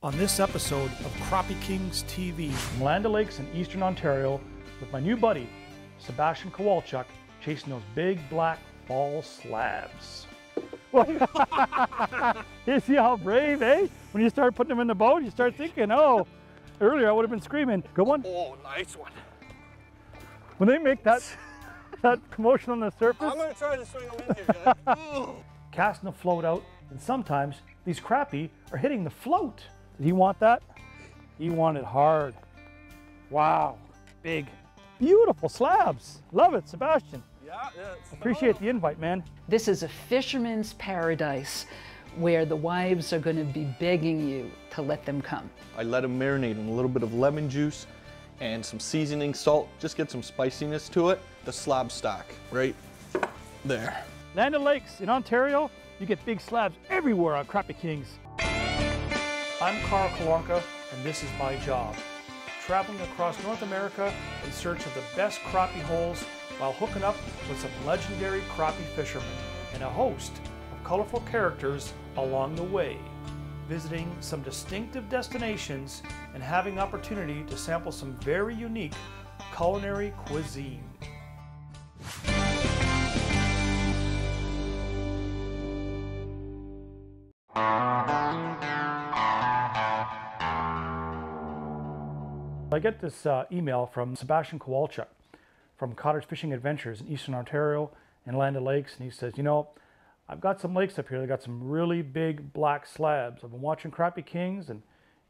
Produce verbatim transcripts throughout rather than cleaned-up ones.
on this episode of Crappie Kings T V from Land O'Lakes in Eastern Ontario with my new buddy, Sebastian Kowalchuk, chasing those big black ball slabs. You see how brave, eh? When you start putting them in the boat, you start thinking, oh, earlier I would have been screaming. Good one? Oh, nice one. When they make that, that commotion on the surface. I'm going to try to swing them in here, guys. Casting the float out, and sometimes these crappie are hitting the float. Did he want that? He wanted hard. Wow, big, beautiful slabs. Love it, Sebastian. Yeah, yeah, appreciate the invite, man. This is a fisherman's paradise where the wives are going to be begging you to let them come. I let them marinate in a little bit of lemon juice and some seasoning salt, just get some spiciness to it. The slab stock right there. Land O'Lakes in Ontario, you get big slabs everywhere on Crappie Kings. I'm Karl Kalonka, and this is my job. Traveling across North America in search of the best crappie holes while hooking up with some legendary crappie fishermen and a host of colorful characters along the way, visiting some distinctive destinations and having opportunity to sample some very unique culinary cuisine. I get this uh, email from Sebastian Kowalchuk from Cottage Fishing Adventures in Eastern Ontario and Land O'Lakes, and he says, you know, I've got some lakes up here that got some really big black slabs. I've been watching Crappie Kings and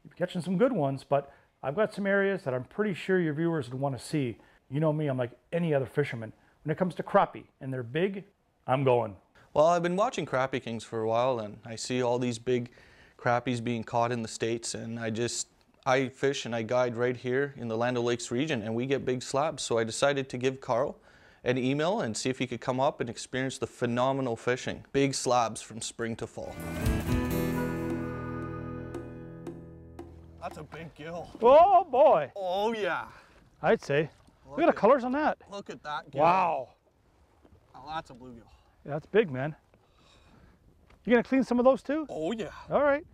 you've been catching some good ones, but I've got some areas that I'm pretty sure your viewers would want to see. You know me, I'm like any other fisherman. When it comes to crappie and they're big, I'm going. Well, I've been watching Crappie Kings for a while and I see all these big crappies being caught in the States, and I just, I fish and I guide right here in the Land O'Lakes region and we get big slabs. So I decided to give Karl an email and see if he could come up and experience the phenomenal fishing. Big slabs from spring to fall. That's a big gill. Oh boy. Oh yeah. I'd say. Look, look at the colors on that. Look at that gill. Wow. Oh, that's a bluegill. Yeah, that's big, man. You gonna clean some of those too? Oh yeah. All right.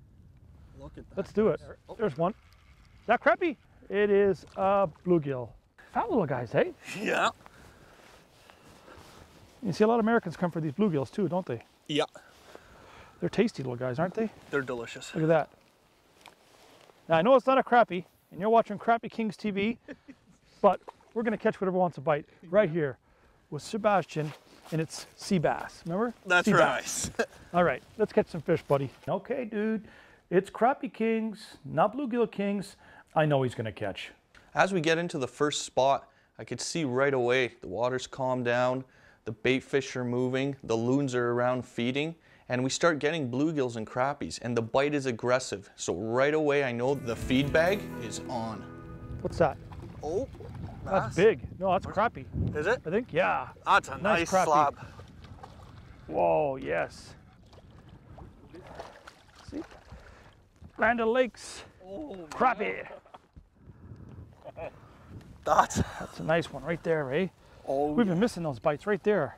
Look at that. Let's do it. There. Oh. There's one. Is that crappie? It is a bluegill. Fat little guys, eh? Yeah. You see a lot of Americans come for these bluegills too, don't they? Yeah. They're tasty little guys, aren't they? They're delicious. Look at that. Now I know it's not a crappie, and you're watching Crappie Kings T V, but we're gonna catch whatever wants a bite right here with Sebastian, and it's sea bass, remember? That's sea right. All right, let's catch some fish, buddy. Okay, dude, it's Crappie Kings, not Bluegill Kings. I know he's gonna catch. As we get into the first spot, I could see right away the water's calmed down, the bait fish are moving, the loons are around feeding, and we start getting bluegills and crappies, and the bite is aggressive. So right away I know the feed bag is on. What's that? Oh, that's, that's big. No, that's a crappie. Is it? I think, yeah. That's a nice, nice slab. Whoa, yes. See? Land O'Lakes, oh, crappie. That's, that's a nice one right there, eh? Oh, We've yeah. been missing those bites right there.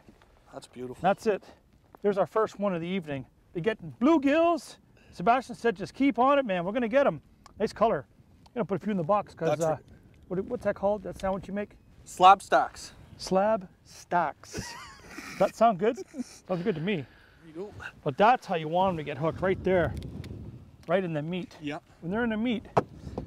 That's beautiful. That's it. There's our first one of the evening. They're getting bluegills. Sebastian said, just keep on it, man. We're going to get them. Nice color. I'm going to put a few in the box because uh, what, what's that called? That sound what you make? Slab stacks. Slab stacks. Does that sound good? Sounds good to me. But that's how you want them to get hooked, right there. Right in the meat. Yep. When they're in the meat,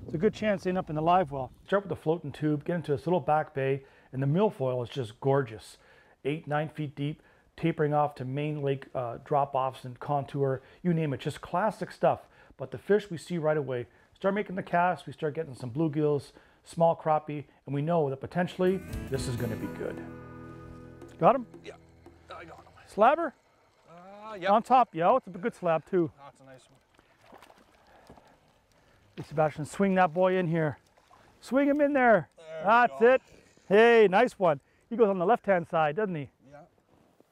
it's a good chance they end up in the live well. Start with the floating tube, get into this little back bay, and the milfoil is just gorgeous. Eight, nine feet deep, tapering off to main lake uh, drop-offs and contour, you name it, just classic stuff. But the fish we see right away, start making the cast, we start getting some bluegills, small crappie, and we know that potentially this is gonna be good. Got him? Yeah, I got him. Slabber? Uh, yeah. On top, yeah, it's a good slab too. That's a nice one. Sebastian, swing that boy in here. Swing him in there. there That's it. Hey, nice one. He goes on the left-hand side, doesn't he? Yeah,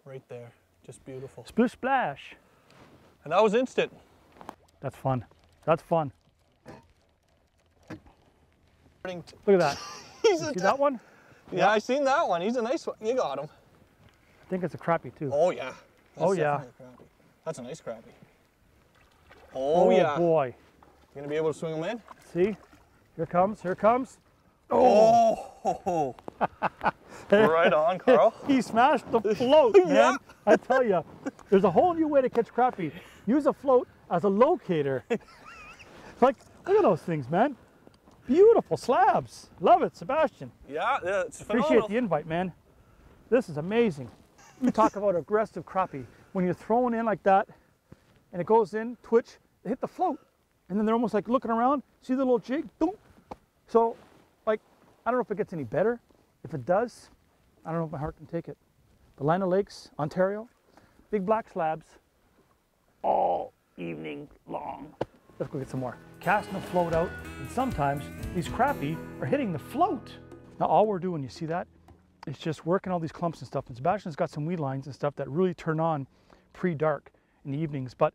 right there. Just beautiful. Splish splash. And that was instant. That's fun. That's fun. Look at that. He's you see that one? Yeah, yeah, I seen that one. He's a nice one. You got him. I think it's a crappie too. Oh yeah. That's oh yeah. A That's a nice crappie. Oh, oh yeah. Boy. You gonna be able to swing them in? See, here comes, here comes. Oh! Oh. Right on, Karl. He smashed the float, man. Yeah. I tell you, there's a whole new way to catch crappie. Use a float as a locator. Like, look at those things, man. Beautiful slabs. Love it, Sebastian. Yeah, it's phenomenal. Appreciate the invite, man. This is amazing. You talk about aggressive crappie. When you're throwing in like that, and it goes in, twitch, they hit the float. And then they're almost like looking around, see the little jig? Boom. So, like, I don't know if it gets any better. If it does, I don't know if my heart can take it. The Land O'Lakes, Ontario, big black slabs, all evening long. Let's go get some more. Casting the float out, and sometimes these crappie are hitting the float. Now all we're doing, you see that? It's just working all these clumps and stuff. And Sebastian's got some weed lines and stuff that really turn on pre-dark in the evenings. But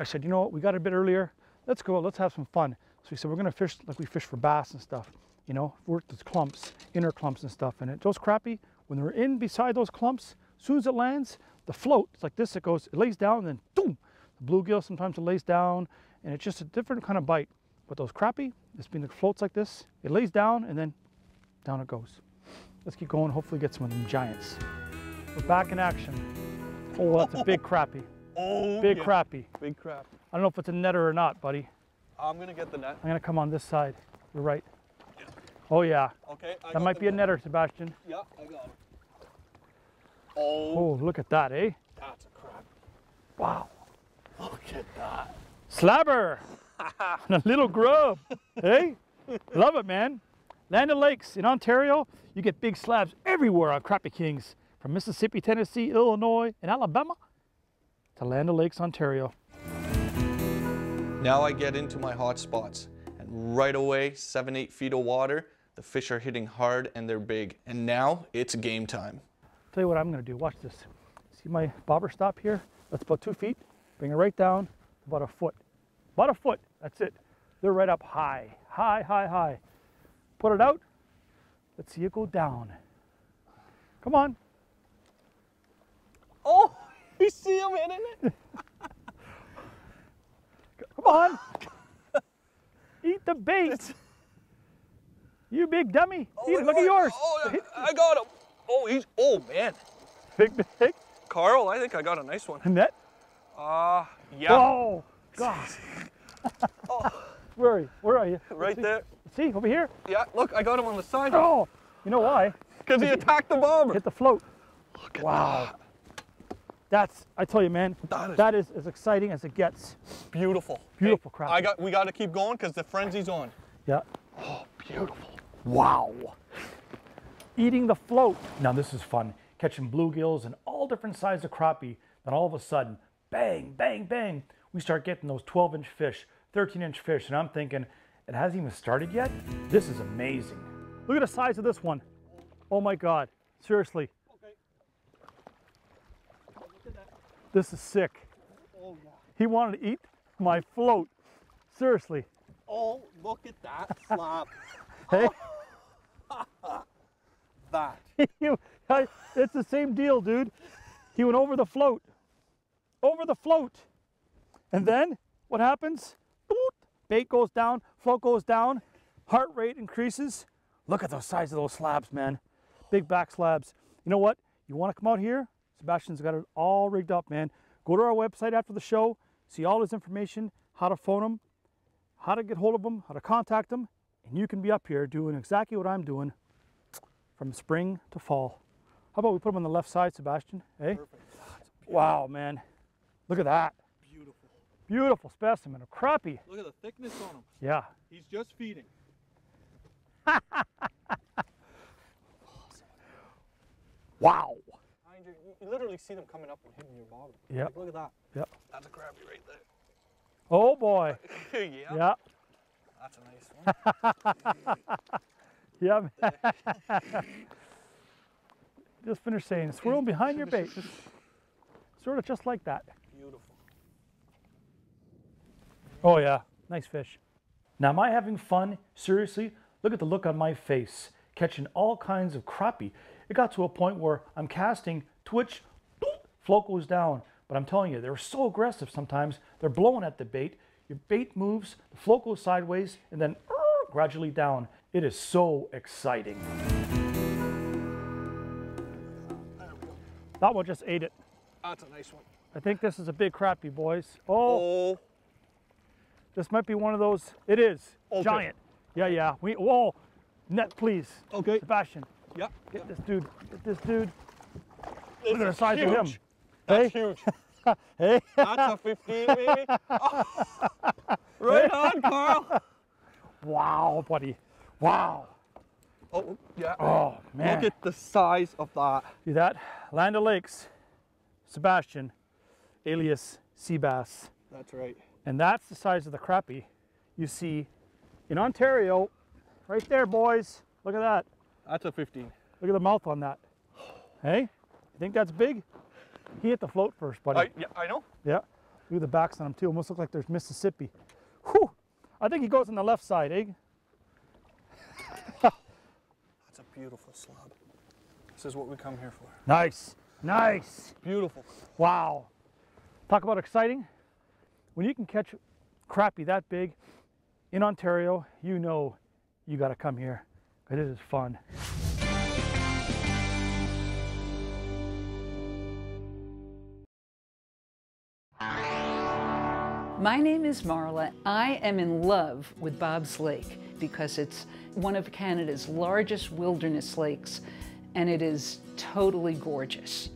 I said, you know what, we got a bit earlier. Let's go, let's have some fun. So we said, we're gonna fish like we fish for bass and stuff. You know, work those clumps, inner clumps and stuff. And it, those crappie, when they're in beside those clumps, as soon as it lands, the float, it's like this, it goes, it lays down and then boom. The bluegill sometimes it lays down. And it's just a different kind of bite. But those crappie, it's been the floats like this, it lays down and then down it goes. Let's keep going, hopefully get some of them giants. We're back in action. Oh, that's a big crappie. Oh, big yeah. crappie. Big crappie. I don't know if it's a netter or not, buddy. I'm gonna get the net. I'm gonna come on this side. You're right. Yeah. Oh yeah. Okay. I that might be net. a netter, Sebastian. Yeah, I got it. Oh. Oh, look at that, eh? That's a crappie. Wow. Look at that. Slabber and a little grub, hey? Love it, man. Land O'Lakes in Ontario, you get big slabs everywhere on Crappie Kings, from Mississippi, Tennessee, Illinois, and Alabama to Land O'Lakes, Ontario. Now I get into my hot spots, and right away, seven, eight feet of water, the fish are hitting hard and they're big, and now it's game time. Tell you what I'm gonna do, watch this. See my bobber stop here? That's about two feet, bring it right down, about a foot. About a foot, that's it. They're right up high, high, high, high. Put it out, let's see it go down. Come on. Oh, you see him hitting it? Come on. Eat the bait. It's... You big dummy, oh, eat it, look oh, at yours. Oh, I got him. Oh, he's, oh man. Big, big. Karl, I think I got a nice one. Net? Ah, uh, yeah. Oh. God. Oh. Where are you? Where are you? Right see. there. See, over here? Yeah, look, I got him on the side. Oh, you know why? Because he attacked the bomber. Hit the float. Look at wow. that. That's, I tell you, man, that is, that is as exciting as it gets. Beautiful. Beautiful hey, crap. I got, we got to keep going because the frenzy's on. Yeah. Oh, beautiful. Wow. Eating the float. Now, this is fun. Catching bluegills and all different sizes of crappie. Then all of a sudden, bang, bang, bang. We start getting those twelve inch fish, thirteen inch fish, and I'm thinking, it hasn't even started yet? This is amazing. Look at the size of this one. Oh my God, seriously. Okay. This is sick. Oh, yeah. He wanted to eat my float, seriously. Oh, look at that slab. Hey. That. It's the same deal, dude. He went over the float, over the float. And then what happens? Bait goes down, float goes down, heart rate increases. Look at the size of those slabs, man. Big back slabs. You know what? You want to come out here? Sebastian's got it all rigged up, man. Go to our website after the show, see all his information, how to phone him, how to get hold of him, how to contact him, and you can be up here doing exactly what I'm doing from spring to fall. How about we put him on the left side, Sebastian? Hey? Perfect. Wow, man. Look at that. Beautiful specimen of crappie. Look at the thickness on him. Yeah. He's just feeding. Wow. You, you literally see them coming up and hitting your bobber. Yep. Like, look at that. Yep. That's a crappie right there. Oh boy. Yeah. Yeah. That's a nice one. Yeah. Just finished saying, swirl behind your bait. Just, sort of just like that. Beautiful. Oh yeah, nice fish. Now, am I having fun? Seriously, look at the look on my face, catching all kinds of crappie. It got to a point where I'm casting, twitch, float goes down. But I'm telling you, they're so aggressive sometimes, they're blowing at the bait. your bait moves, the float goes sideways, and then uh, gradually down. It is so exciting. That one just ate it. That's a nice one. I think this is a big crappie, boys. Oh, oh. This might be one of those. It is. Okay. Giant. Yeah, yeah. We, whoa. Net, please. Okay. Sebastian. Yeah. Get yeah. this dude. Get this dude. This Look at the size huge. of him. That's hey. huge. Hey. That's a fifteen, baby. Oh. Right hey. on, Karl. Wow, buddy. Wow. Oh, yeah. Oh, man. Look at the size of that. See that? Land O'Lakes. Sebastian, alias Seabass. That's right. And that's the size of the crappie you see in Ontario. Right there, boys. Look at that. That's a fifteen. Look at the mouth on that. Hey, you think that's big? He hit the float first, buddy. I, yeah, I know. Yeah. Look at the backs on him, too. Almost look like there's Mississippi. Whew. I think he goes on the left side, eh? That's a beautiful slab. This is what we come here for. Nice. Nice. Beautiful. Wow. Talk about exciting. When you can catch crappie that big in Ontario, you know you got to come here. It is fun. My name is Marla. I am in love with Bob's Lake because it's one of Canada's largest wilderness lakes, and it is totally gorgeous.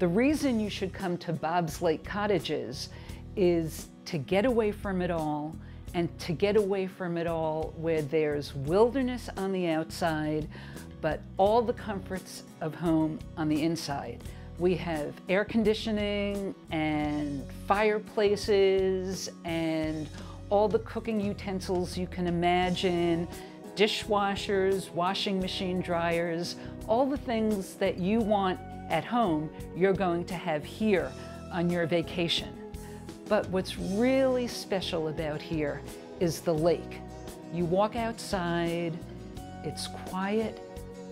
The reason you should come to Bob's Lake Cottages is to get away from it all, and to get away from it all where there's wilderness on the outside, but all the comforts of home on the inside. We have air conditioning and fireplaces and all the cooking utensils you can imagine, dishwashers, washing machine dryers, all the things that you want at home, you're going to have here on your vacation. But what's really special about here is the lake. You walk outside, it's quiet,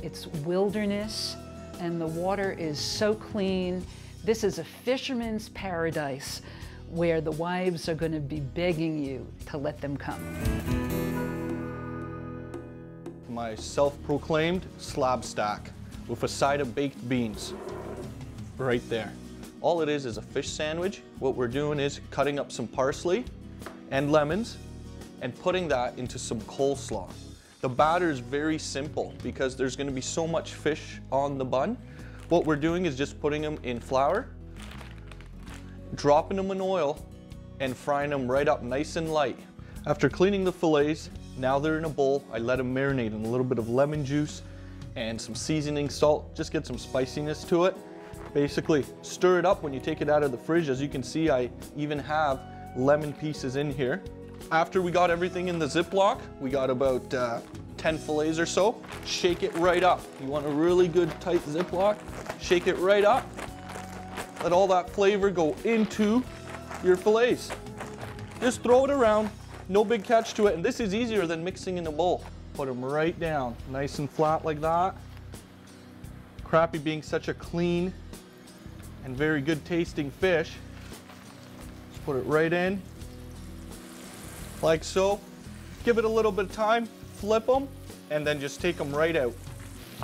it's wilderness, and the water is so clean. This is a fisherman's paradise where the wives are going to be begging you to let them come. My self-proclaimed slab stack with a side of baked beans right there. All it is is a fish sandwich. What we're doing is cutting up some parsley and lemons and putting that into some coleslaw. The batter is very simple because there's going to be so much fish on the bun. What we're doing is just putting them in flour, dropping them in oil, and frying them right up nice and light. After cleaning the fillets, now they're in a bowl. I let them marinate in a little bit of lemon juice and some seasoning salt. Just get some spiciness to it. Basically, stir it up when you take it out of the fridge. As you can see, I even have lemon pieces in here. After we got everything in the Ziploc, we got about uh, ten fillets or so. Shake it right up. You want a really good tight Ziploc. Shake it right up. Let all that flavor go into your fillets. Just throw it around. No big catch to it. And this is easier than mixing in a bowl. Put them right down, nice and flat like that. Crappie being such a clean and very good tasting fish. Just put it right in, like so. Give it a little bit of time, flip them, and then just take them right out.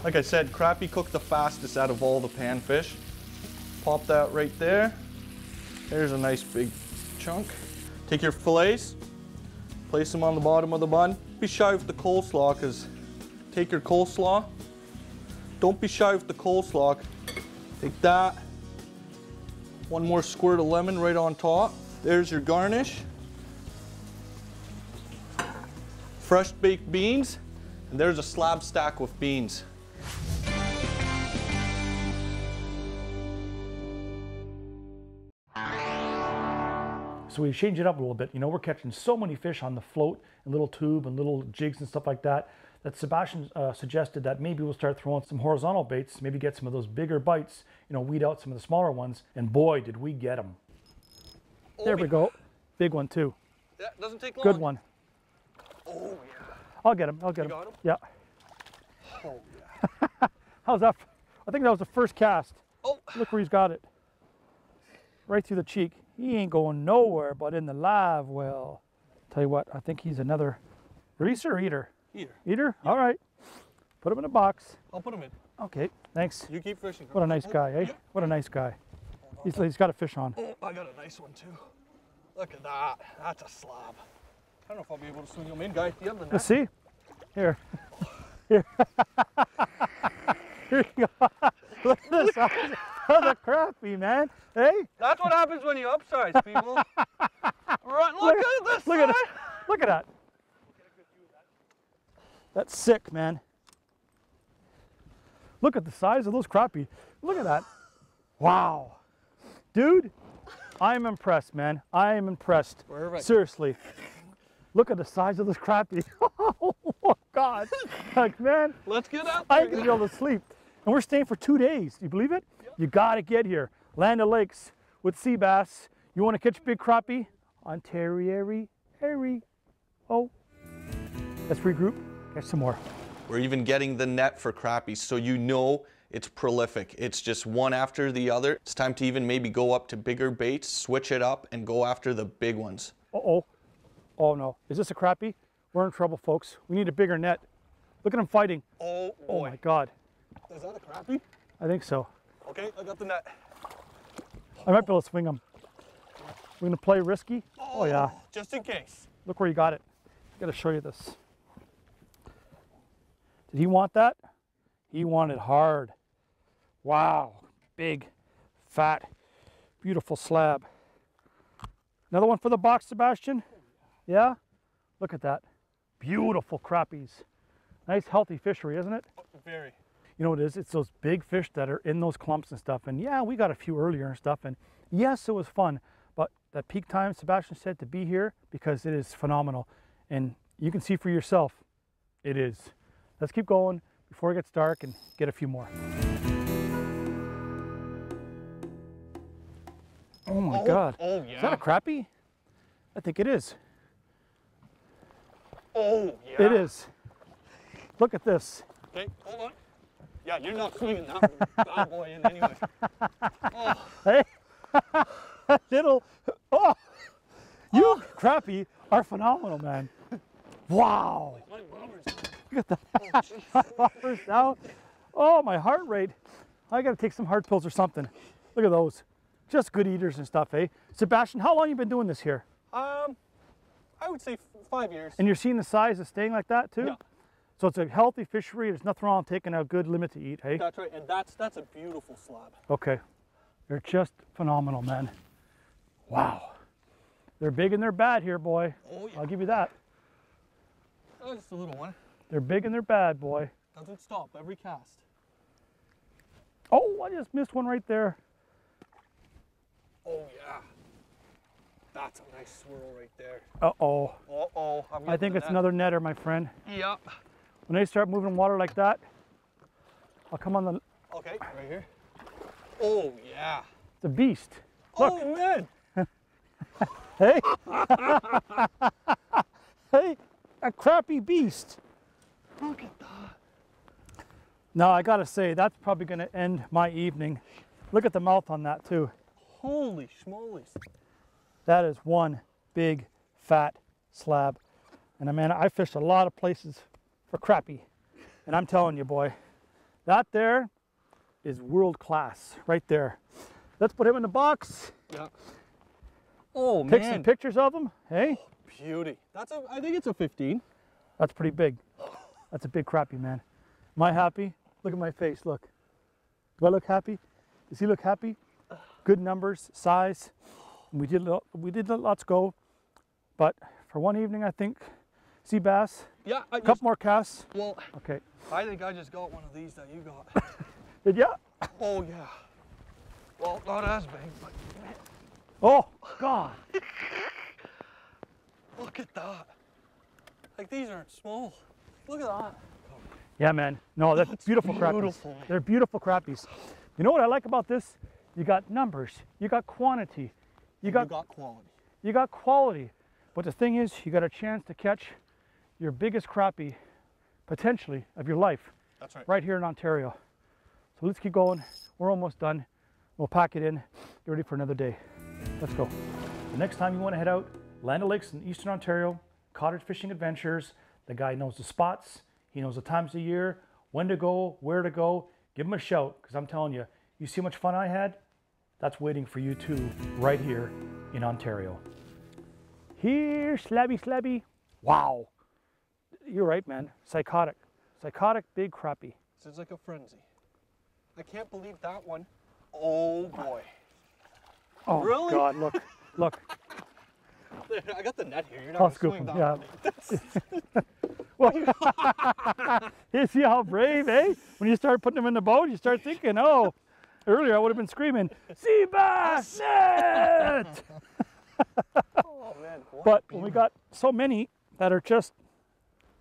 Like I said, crappie cook the fastest out of all the panfish. Pop that right there. There's a nice big chunk. Take your fillets, place them on the bottom of the bun. Be shy with the coleslaw, because take your coleslaw. Don't be shy with the coleslaw. Take that. One more squirt of lemon right on top. There's your garnish. Fresh baked beans. And there's a slab stack with beans. So we change it up a little bit. You know, we're catching so many fish on the float and little tube and little jigs and stuff like that, that Sebastian uh, suggested that maybe we'll start throwing some horizontal baits, maybe get some of those bigger bites, you know, weed out some of the smaller ones. And boy, did we get them. Oh, there yeah. we go. Big one too. Yeah, doesn't take long. Good one. Oh yeah. I'll get him, I'll get you him. Got him. Yeah. Oh yeah. How's that? I think that was the first cast. Oh. Look where he's got it. Right through the cheek. He ain't going nowhere but in the live well. Tell you what, I think he's another reeser eater. Eater. Eater? Yeah. All right. Put him in a box. I'll put him in. Okay, thanks. You keep fishing. What a nice guy, eh? Yep. What a nice guy. He's, he's got a fish on. Oh, I got a nice one too. Look at that. That's a slab. I don't know if I'll be able to swing him in, guy. Do you have the net? Let's see. Here. Here. Here you go. Look at the size of the crappie, man. Hey? That's what happens when you upsize, people. Right, look, look at this look at, look at that. That's sick, man. Look at the size of those crappie. Look at that. Wow. Dude, I'm impressed, man. I am impressed. Perfect. Seriously. Look at the size of this crappie. Oh, God. Like, man. Let's get out there. I ain't gonna be able to sleep. And we're staying for two days. You believe it? Yep. You gotta get here. Land O'Lakes with sea bass. You wanna catch big crappie? Ontario, Harry. Oh. Let's regroup, catch some more. We're even getting the net for crappies, so you know it's prolific. It's just one after the other. It's time to even maybe go up to bigger baits, switch it up, and go after the big ones. Uh-oh. Oh, no. Is this a crappie? We're in trouble, folks. We need a bigger net. Look at him fighting. Oh, boy. Oh, my God. Is that a crappie? I think so. Okay, I got the net. I might be able to swing him. We're going to play risky. Oh, oh, yeah. Just in case. Look where you got it. I got to show you this. Did he want that? He wanted hard. Wow. Big, fat, beautiful slab. Another one for the box, Sebastian. Yeah? Look at that. Beautiful crappies. Nice, healthy fishery, isn't it? Very. You know what it is? It's those big fish that are in those clumps and stuff. And yeah, we got a few earlier and stuff. And yes, it was fun. But that peak time, Sebastian said, to be here, because it is phenomenal. And you can see for yourself, it is. Let's keep going before it gets dark and get a few more. Oh my oh, God. Oh, yeah. Is that a crappie? I think it is. Oh, yeah. It is. Look at this. Okay, hold on. Yeah, you're not swinging that bad boy in anyway. Oh. Hey, little, oh, you oh. crappie are phenomenal, man. Wow. My bobbers. Look at that. Oh, my bobbers now. Oh, my heart rate. I got to take some heart pills or something. Look at those. Just good eaters and stuff, eh? Sebastian, how long you been doing this here? Um, I would say five years. And you're seeing the size of staying like that too? Yeah. So it's a healthy fishery. There's nothing wrong with taking a good limit to eat, hey? That's right, and that's that's a beautiful slab. Okay, they're just phenomenal, man. Wow, they're big and they're bad here, boy. Oh yeah. I'll give you that. Oh, just a little one. They're big and they're bad, boy. Doesn't stop every cast. Oh, I just missed one right there. Oh yeah. That's a nice swirl right there. Uh-oh. Uh-oh. I think it's another netter, my friend. Yep. When they start moving water like that, I'll come on the... Okay, right here. Oh, yeah. It's a beast. Look. Oh, man. Hey. Hey, a crappie beast. Look at that. Now, I got to say, that's probably going to end my evening. Look at the mouth on that, too. Holy schmolies. That is one big, fat slab. And I mean, I fished a lot of places for crappie. And I'm telling you, boy, that there is world class right there. Let's put him in the box. Yeah. Oh, man. Take some pictures of him, hey? Oh, beauty. That's a, I think it's a fifteen. That's pretty big. That's a big crappie, man. Am I happy? Look at my face, look. Do I look happy? Does he look happy? Good numbers, size. We did we did let lots go, but for one evening, I think sea bass. Yeah, a couple more casts. Well, okay. I think I just got one of these that you got. Did ya? Oh yeah. Well, not as big, but. Oh God! Look at that. Like these aren't small. Look at that. Yeah, man. No, that's, that's beautiful, beautiful crappies. They're beautiful crappies. You know what I like about this? You got numbers. You got quantity. You got, you got quality. You got quality. But the thing is, you got a chance to catch your biggest crappie, potentially, of your life. That's right. Right here in Ontario. So let's keep going. We're almost done. We'll pack it in. Get ready for another day. Let's go. The next time you want to head out, Land O'Lakes in Eastern Ontario, Cottage Fishing Adventures. The guy knows the spots. He knows the times of year, when to go, where to go. Give him a shout, because I'm telling you, you see how much fun I had? That's waiting for you too, right here in Ontario. Here, slabby, slabby. Wow. You're right, man. Psychotic. Psychotic big crappie. Sounds like a frenzy. I can't believe that one. Oh boy. Oh really? God, look, look. I got the net here. You're not I'll scoop him. Yeah. Well, you see how brave, eh? When you start putting them in the boat, you start thinking, oh, earlier I would have been screaming, sea bass net! Oh, man, but when we got so many that are just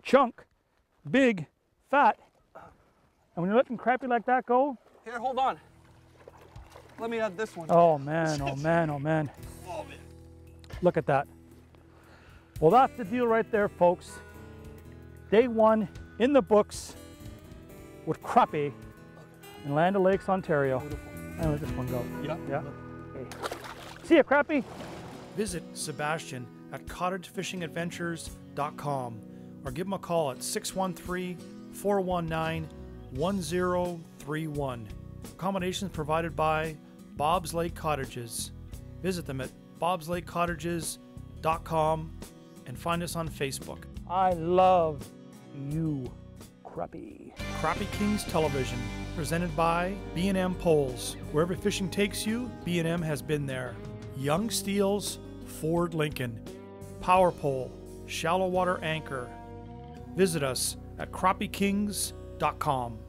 chunk, big, fat, and when you're letting crappie like that go. Here, hold on. Let me add this one. Oh, man, oh, man, oh, man. Oh, man. Look at that. Well, that's the deal right there, folks. Day one in the books with crappie in Land O'Lakes, Ontario. Beautiful. And let this one go. Yeah. Yeah. Okay. See ya, crappie. Visit Sebastian at Cottage Fishing Adventures dot com or give him a call at six one three, four one nine, one zero three one. Accommodations provided by Bob's Lake Cottages. Visit them at Bob's Lake Cottages dot com and find us on Facebook. I love you, crappie. Crappie Kings Television, presented by B and M Poles. Wherever fishing takes you, B and M has been there. Young Steele's, Ford Lincoln, Power Pole, Shallow Water Anchor. Visit us at crappie kings dot com.